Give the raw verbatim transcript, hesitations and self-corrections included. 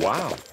Wow. Wow.